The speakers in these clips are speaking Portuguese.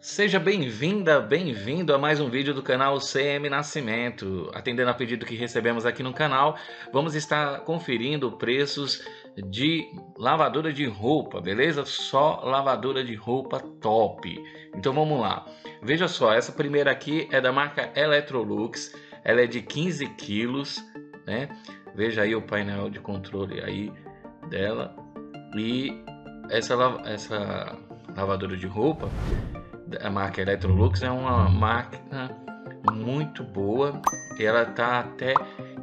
Seja bem-vinda, bem-vindo a mais um vídeo do canal CM Nascimento. Atendendo a pedido que recebemos aqui no canal, vamos estar conferindo preços de lavadora de roupa, beleza? Só lavadora de roupa top. Então vamos lá. Veja só, essa primeira aqui é da marca Electrolux, ela é de 15 quilos, né? Veja aí o painel de controle aí dela. E essa lavadora de roupa, a marca Electrolux, é uma máquina muito boa. Ela tá até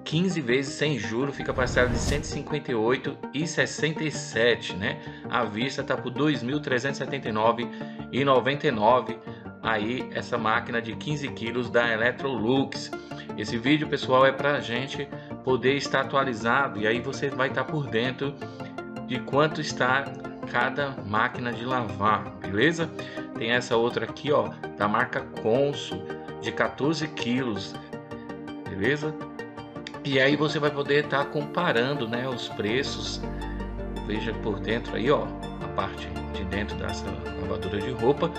15 vezes sem juros, fica parcelado de 158,67, né? À vista tá por 2.379,99 aí essa máquina de 15 quilos da Electrolux. Esse vídeo, pessoal, é pra gente poder estar atualizado, e aí você vai estar por dentro de quanto está cada máquina de lavar, beleza? Tem essa outra aqui, ó, da marca Consul, de 14 quilos, beleza? E aí você vai poder estar comparando, né, os preços. Veja por dentro aí, ó, a parte de dentro dessa lavadora de roupa,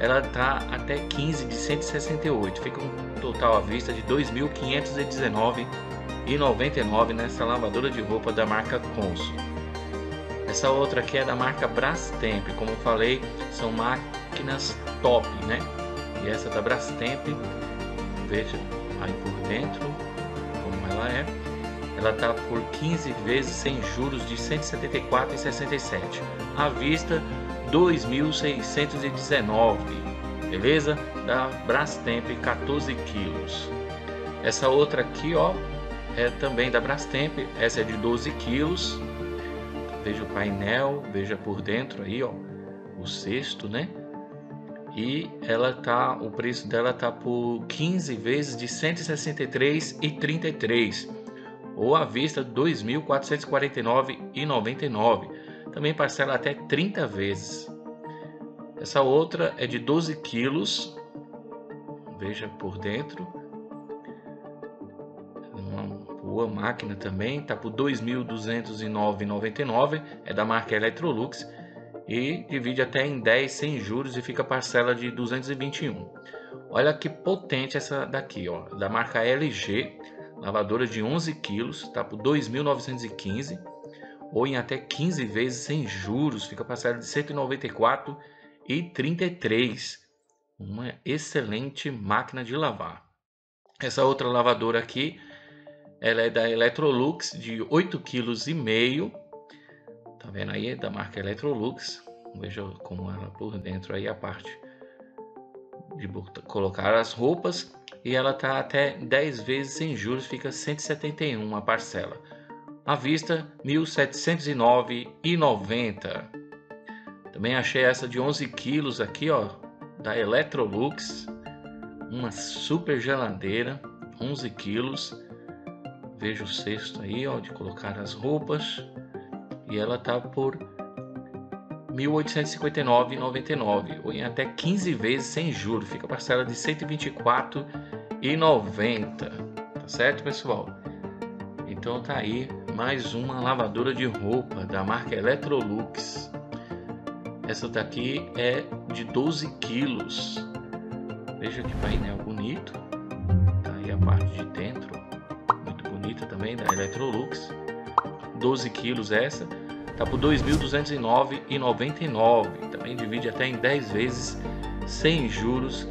ela tá até 15 de 168, fica um total à vista de 2.519,99 nessa lavadora de roupa da marca Consul. Essa outra aqui é da marca Brastemp, como eu falei, são máquinas top, né? E essa da Brastemp, veja aí por dentro como ela é. Ela tá por 15 vezes sem juros de 174,67. À vista 2.619, beleza? Da Brastemp, 14 quilos. Essa outra aqui, ó, é também da Brastemp, essa é de 12 quilos. Veja o painel, veja por dentro aí, ó, o cesto, né? E ela tá, o preço dela tá por 15 vezes de 163,33, ou à vista 2.449,99. Também parcela até 30 vezes. Essa outra é de 12 quilos. Veja por dentro. Boa máquina também, tá por 2.209,99, é da marca Electrolux e divide até em 10 sem juros e fica parcela de 221. Olha que potente essa daqui, ó, da marca LG, lavadora de 11 quilos, tá por 2.915, ou em até 15 vezes sem juros, fica parcela de 194,33. Uma excelente máquina de lavar. Essa outra lavadora aqui, ela é da Electrolux, de 8,5 kg, tá vendo aí, é da marca Electrolux. Veja como ela por dentro aí, a parte de colocar as roupas, e ela tá até 10 vezes sem juros, fica 171 a parcela, à vista 1.709,90. Também achei essa de 11 quilos aqui, ó, da Electrolux, uma super geladeira, 11 quilos. Veja o cesto aí, ó, de colocar as roupas, e ela tá por 1.859,99, ou em até 15 vezes sem juros, fica parcela de 124,90, tá certo, pessoal? Então tá aí mais uma lavadora de roupa da marca Electrolux. Essa daqui é de 12 quilos. Veja que painel bonito, tá aí a parte de dentro, também da Electrolux, 12 quilos. Essa tá por 2.209,99, também divide até em 10 vezes sem juros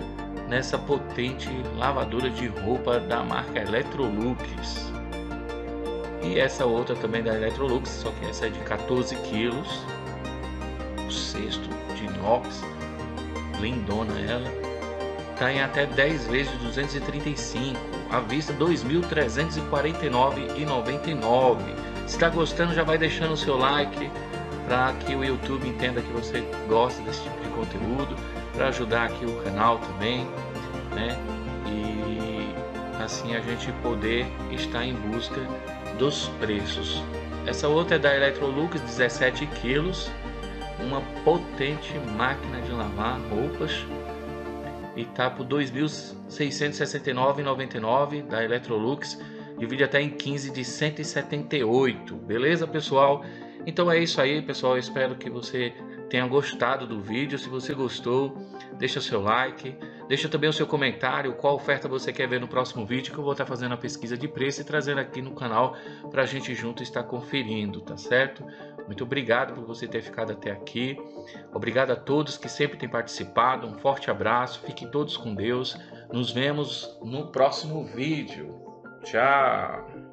nessa potente lavadora de roupa da marca Electrolux. E essa outra também da Electrolux, só que essa é de 14 quilos, o cesto de inox, lindona ela. Tá em até 10 vezes 235, à vista 2.349,99. Se está gostando, já vai deixando o seu like para que o YouTube entenda que você gosta desse tipo de conteúdo, para ajudar aqui o canal também, né? E assim a gente poder estar em busca dos preços. Essa outra é da Electrolux, 17 quilos, uma potente máquina de lavar roupas. E tá por 2.669,99 da Electrolux, divide até em 15 de 178, beleza, pessoal? Então é isso aí, pessoal, eu espero que você tenha gostado do vídeo. Se você gostou, deixa seu like, deixa também o seu comentário, qual oferta você quer ver no próximo vídeo, que eu vou estar fazendo a pesquisa de preço e trazendo aqui no canal para a gente junto estar conferindo, tá certo? Muito obrigado por você ter ficado até aqui, obrigado a todos que sempre têm participado, um forte abraço, fiquem todos com Deus, nos vemos no próximo vídeo, tchau!